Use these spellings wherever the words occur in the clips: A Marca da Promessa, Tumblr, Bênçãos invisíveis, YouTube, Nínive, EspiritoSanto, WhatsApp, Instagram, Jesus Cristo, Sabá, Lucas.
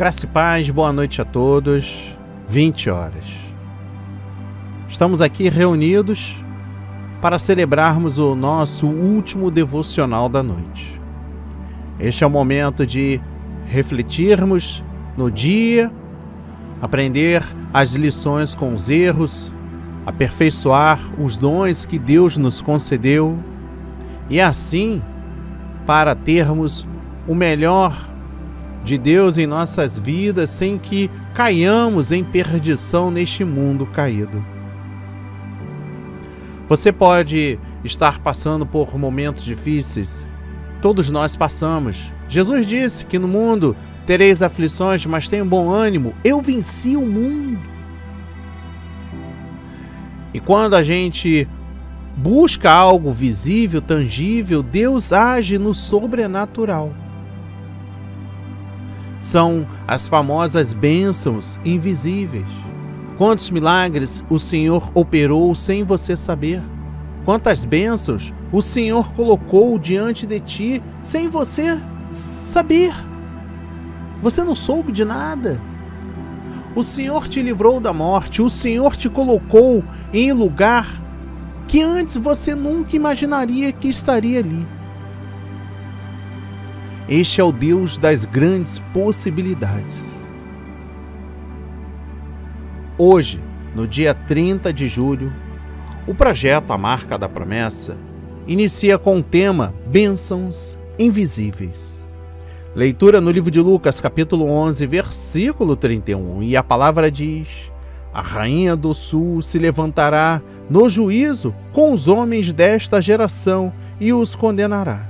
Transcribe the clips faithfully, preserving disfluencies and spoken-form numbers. Graça e paz, boa noite a todos, vinte horas. Estamos aqui reunidos para celebrarmos o nosso último devocional da noite. Este é o momento de refletirmos no dia, aprender as lições com os erros, aperfeiçoar os dons que Deus nos concedeu e assim, para termos o melhor de Deus em nossas vidas, sem que caiamos em perdição neste mundo caído. Você pode estar passando por momentos difíceis. Todos nós passamos. Jesus disse que no mundo tereis aflições, mas tenham bom ânimo. Eu venci o mundo. E quando a gente busca algo visível, tangível, Deus age no sobrenatural. São as famosas bênçãos invisíveis. Quantos milagres o Senhor operou sem você saber? Quantas bênçãos o Senhor colocou diante de ti sem você saber? Você não soube de nada. O Senhor te livrou da morte, o Senhor te colocou em lugar que antes você nunca imaginaria que estaria ali. Este é o Deus das grandes possibilidades. Hoje, no dia trinta de julho, o projeto A Marca da Promessa inicia com o tema Bênçãos Invisíveis. Leitura no livro de Lucas, capítulo onze, versículo trinta e um, e a palavra diz: A rainha do sul se levantará no juízo com os homens desta geração e os condenará,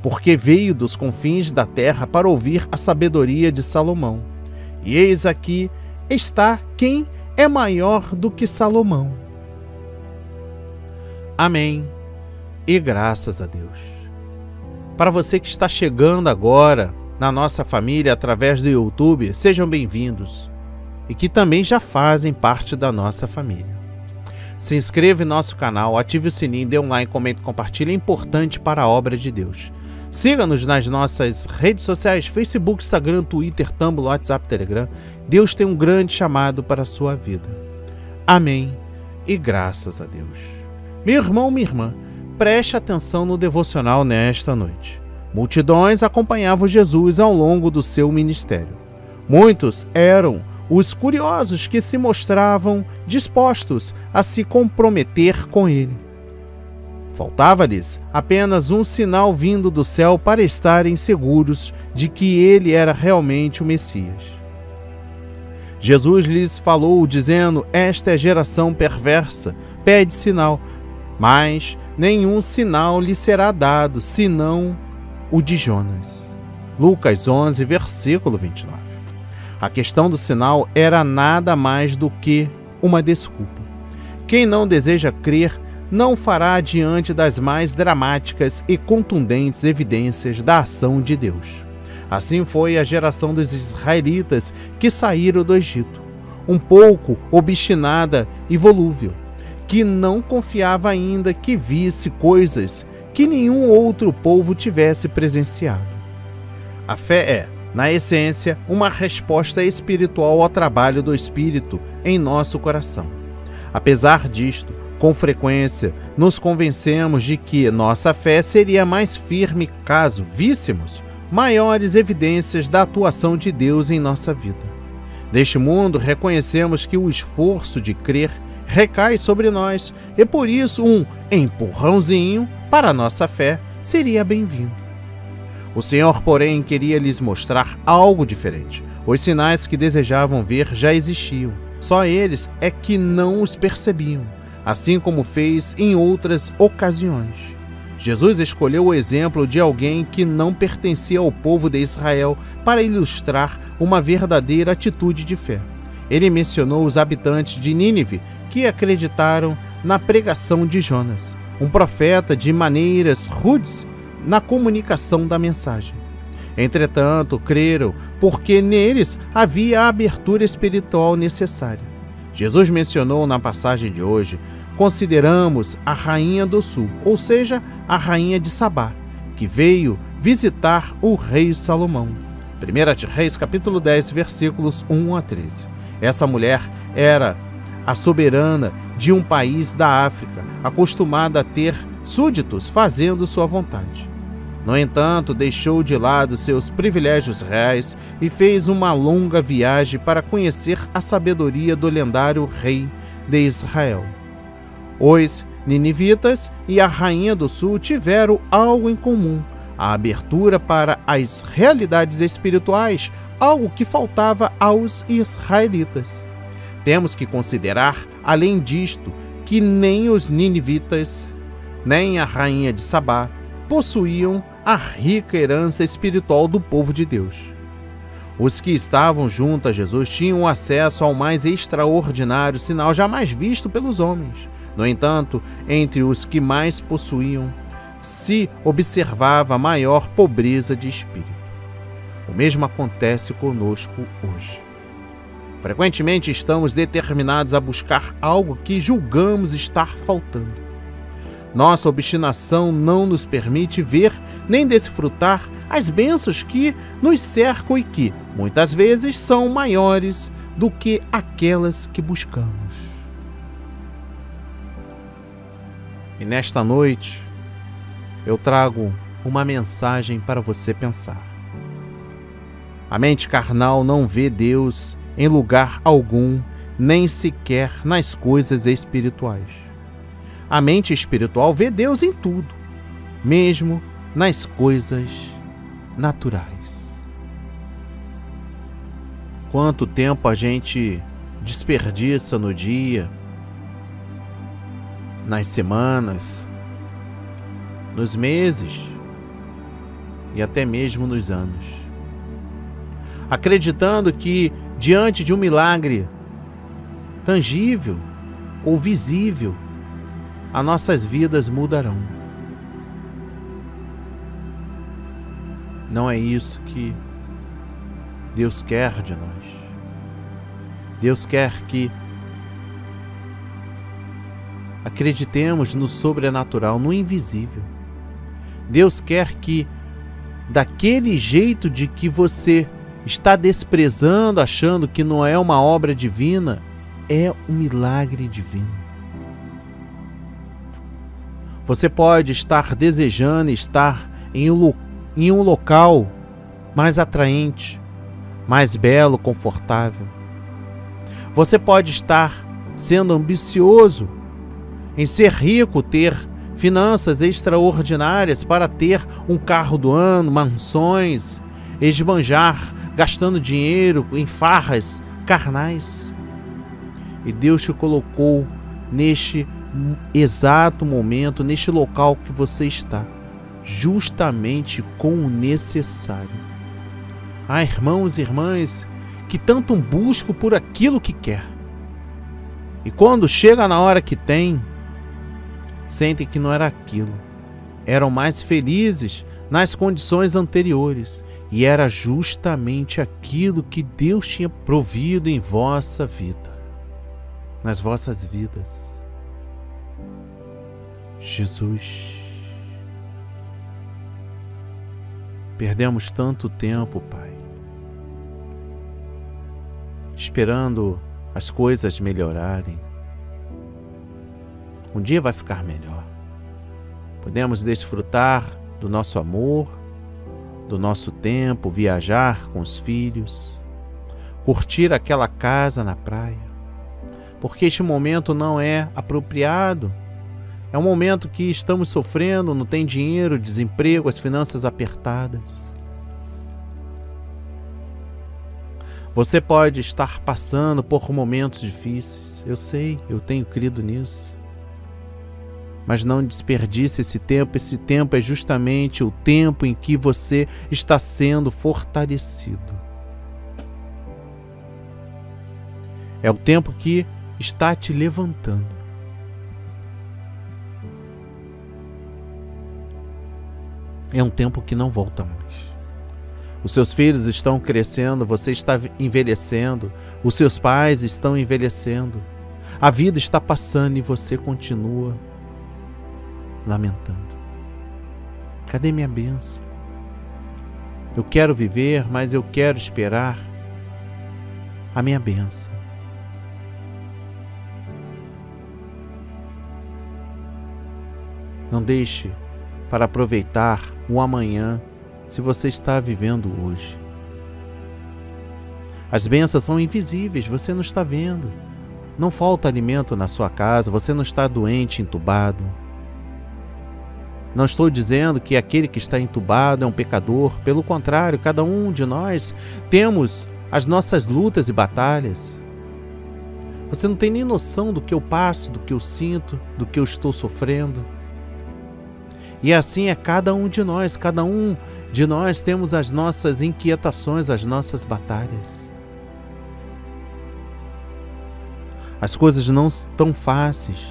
porque veio dos confins da terra para ouvir a sabedoria de Salomão. E eis aqui está quem é maior do que Salomão. Amém e graças a Deus. Para você que está chegando agora na nossa família através do YouTube, sejam bem-vindos e que também já fazem parte da nossa família. Se inscreva em nosso canal, ative o sininho, dê um like, comente, compartilhe, é importante para a obra de Deus. Siga-nos nas nossas redes sociais, Facebook, Instagram, Twitter, Tumblr, WhatsApp, Telegram. Deus tem um grande chamado para a sua vida. Amém e graças a Deus. Meu irmão, minha irmã, preste atenção no devocional nesta noite. Multidões acompanhavam Jesus ao longo do seu ministério. Muitos eram os curiosos que se mostravam dispostos a se comprometer com ele. Faltava-lhes apenas um sinal vindo do céu para estarem seguros de que ele era realmente o Messias. Jesus lhes falou, dizendo: Esta é geração perversa, pede sinal, mas nenhum sinal lhe será dado, senão o de Jonas. Lucas onze, versículo vinte e nove. A questão do sinal era nada mais do que uma desculpa. Quem não deseja crer não fará diante das mais dramáticas e contundentes evidências da ação de Deus. Assim foi a geração dos israelitas que saíram do Egito, um pouco obstinada e volúvel, que não confiava ainda que visse coisas que nenhum outro povo tivesse presenciado. A fé é, na essência, uma resposta espiritual ao trabalho do Espírito em nosso coração. Apesar disto, com frequência, nos convencemos de que nossa fé seria mais firme caso víssemos maiores evidências da atuação de Deus em nossa vida. Neste mundo, reconhecemos que o esforço de crer recai sobre nós e, por isso, um empurrãozinho para nossa fé seria bem-vindo. O Senhor, porém, queria lhes mostrar algo diferente. Os sinais que desejavam ver já existiam. Só eles é que não os percebiam, assim como fez em outras ocasiões. Jesus escolheu o exemplo de alguém que não pertencia ao povo de Israel para ilustrar uma verdadeira atitude de fé. Ele mencionou os habitantes de Nínive que acreditaram na pregação de Jonas, um profeta de maneiras rudes na comunicação da mensagem. Entretanto, creram, porque neles havia a abertura espiritual necessária. Jesus mencionou na passagem de hoje: consideramos a rainha do sul, ou seja, a rainha de Sabá, que veio visitar o rei Salomão. primeira de Reis, capítulo dez, versículos um a treze. Essa mulher era a soberana de um país da África, acostumada a ter súditos fazendo sua vontade. No entanto, deixou de lado seus privilégios reais e fez uma longa viagem para conhecer a sabedoria do lendário rei de Israel. Os ninivitas e a rainha do sul tiveram algo em comum: a abertura para as realidades espirituais, algo que faltava aos israelitas. Temos que considerar, além disto, que nem os ninivitas, nem a rainha de Sabá possuíam a rica herança espiritual do povo de Deus. Os que estavam junto a Jesus tinham acesso ao mais extraordinário sinal jamais visto pelos homens. No entanto, entre os que mais possuíam, se observava maior pobreza de espírito. O mesmo acontece conosco hoje. Frequentemente estamos determinados a buscar algo que julgamos estar faltando. Nossa obstinação não nos permite ver nem desfrutar as bênçãos que nos cercam e que, muitas vezes, são maiores do que aquelas que buscamos. E nesta noite, eu trago uma mensagem para você pensar. A mente carnal não vê Deus em lugar algum, nem sequer nas coisas espirituais. A mente espiritual vê Deus em tudo, mesmo nas coisas naturais. Quanto tempo a gente desperdiça no dia, nas semanas, nos meses e até mesmo nos anos, acreditando que, diante de um milagre tangível ou visível, as nossas vidas mudarão. Não é isso que Deus quer de nós. Deus quer que acreditemos no sobrenatural, no invisível. Deus quer que, daquele jeito de que você está desprezando, achando que não é uma obra divina, é um milagre divino. Você pode estar desejando estar em um, em um local mais atraente, mais belo, confortável. Você pode estar sendo ambicioso em ser rico, ter finanças extraordinárias para ter um carro do ano, mansões, esbanjar, gastando dinheiro em farras carnais. E Deus te colocou neste exato momento, neste local que você está, justamente com o necessário. Há irmãos e irmãs que tanto buscam por aquilo que quer, e quando chega na hora que tem, sentem que não era aquilo. Eram mais felizes nas condições anteriores, e era justamente aquilo que Deus tinha provido em vossa vida, nas vossas vidas. Jesus, perdemos tanto tempo, Pai, esperando as coisas melhorarem. Um dia vai ficar melhor. Podemos desfrutar do nosso amor, do nosso tempo, viajar com os filhos, curtir aquela casa na praia, porque este momento não é apropriado. É um momento que estamos sofrendo, não tem dinheiro, desemprego, as finanças apertadas. Você pode estar passando por momentos difíceis, eu sei, eu tenho crido nisso. Mas não desperdice esse tempo, esse tempo é justamente o tempo em que você está sendo fortalecido. É o tempo que está te levantando. É um tempo que não volta mais. Os seus filhos estão crescendo, você está envelhecendo, os seus pais estão envelhecendo. A vida está passando e você continua lamentando. Cadê minha bênção? Eu quero viver, mas eu quero esperar a minha bênção. Não deixe para aproveitar o amanhã se você está vivendo hoje. As bênçãos são invisíveis, você não está vendo. Não falta alimento na sua casa, você não está doente, entubado. Não estou dizendo que aquele que está entubado é um pecador. Pelo contrário, cada um de nós temos as nossas lutas e batalhas. Você não tem nem noção do que eu passo, do que eu sinto, do que eu estou sofrendo. E assim é cada um de nós, cada um de nós temos as nossas inquietações, as nossas batalhas. As coisas não estão fáceis,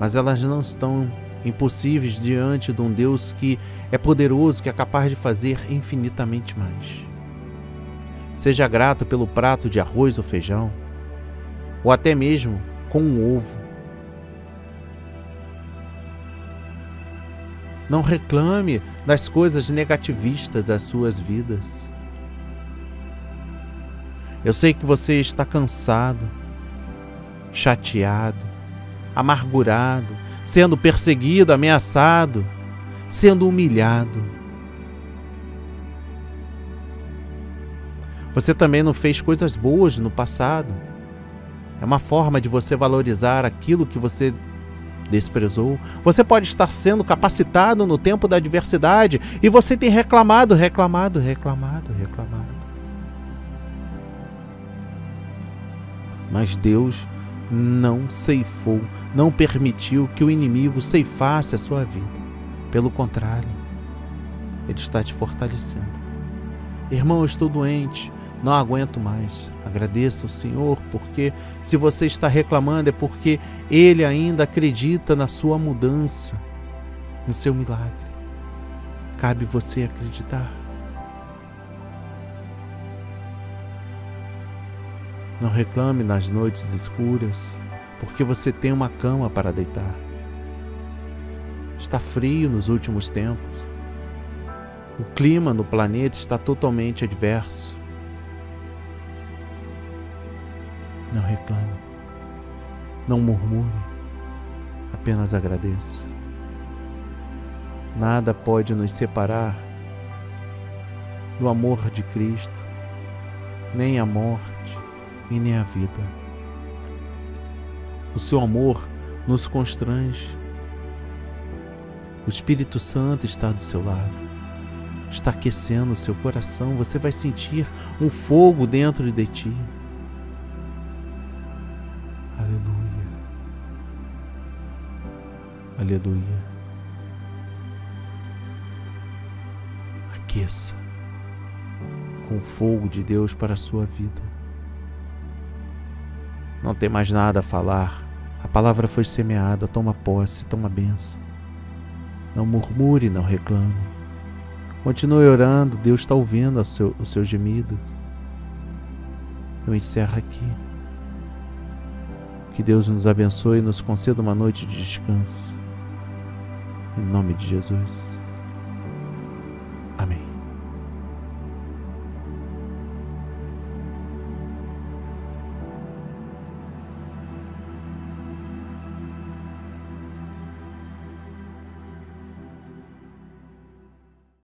mas elas não estão impossíveis diante de um Deus que é poderoso, que é capaz de fazer infinitamente mais. Seja grato pelo prato de arroz ou feijão, ou até mesmo com um ovo. Não reclame das coisas negativistas das suas vidas. Eu sei que você está cansado, chateado, amargurado, sendo perseguido, ameaçado, sendo humilhado. Você também não fez coisas boas no passado. É uma forma de você valorizar aquilo que você desprezou. Você pode estar sendo capacitado no tempo da adversidade e você tem reclamado, reclamado, reclamado, reclamado. Mas Deus não ceifou, não permitiu que o inimigo ceifasse a sua vida. Pelo contrário, Ele está te fortalecendo. Irmão, eu estou doente, não aguento mais. Agradeça ao Senhor, porque se você está reclamando é porque Ele ainda acredita na sua mudança, no seu milagre. Cabe você acreditar. Não reclame nas noites escuras, porque você tem uma cama para deitar. Está frio nos últimos tempos. O clima no planeta está totalmente adverso. Não reclame, não murmure, apenas agradeça. Nada pode nos separar do amor de Cristo, nem a morte e nem a vida. O seu amor nos constrange. O Espírito Santo está do seu lado, está aquecendo o seu coração. Você vai sentir um fogo dentro de ti. Aleluia, aleluia. Aqueça com o fogo de Deus para a sua vida. Não tem mais nada a falar. A palavra foi semeada. Toma posse, toma bênção. Não murmure, não reclame. Continue orando. Deus está ouvindo o seu, o seu gemido. Eu encerro aqui. Que Deus nos abençoe e nos conceda uma noite de descanso. Em nome de Jesus.